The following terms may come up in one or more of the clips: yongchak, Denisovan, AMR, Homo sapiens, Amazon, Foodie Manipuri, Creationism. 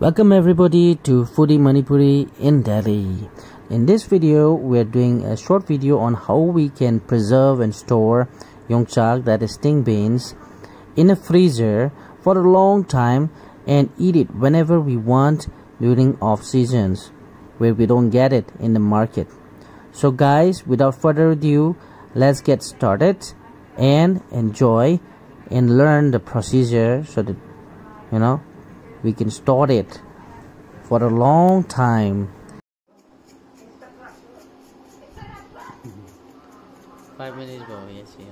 Welcome everybody to Foodie Manipuri in Delhi. In this video, we are doing a short video on how we can preserve and store yongchak, that is string beans, in a freezer for a long time and eat it whenever we want during off seasons where we don't get it in the market. So guys, without further ado, let's get started and enjoy and learn the procedure so that we can store it for a long time. 5 minutes ago, yes, yeah.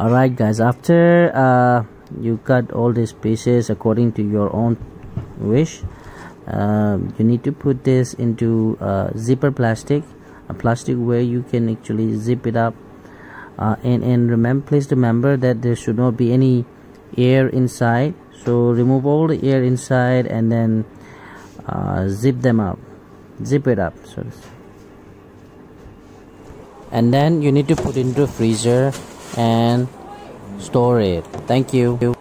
Alright guys, after you cut all these pieces according to your own wish, you need to put this into zipper plastic, a plastic where you can actually zip it up, and please remember that there should not be any air inside, so remove all the air inside and then zip it up, and then you need to put into the freezer and store it. Thank you.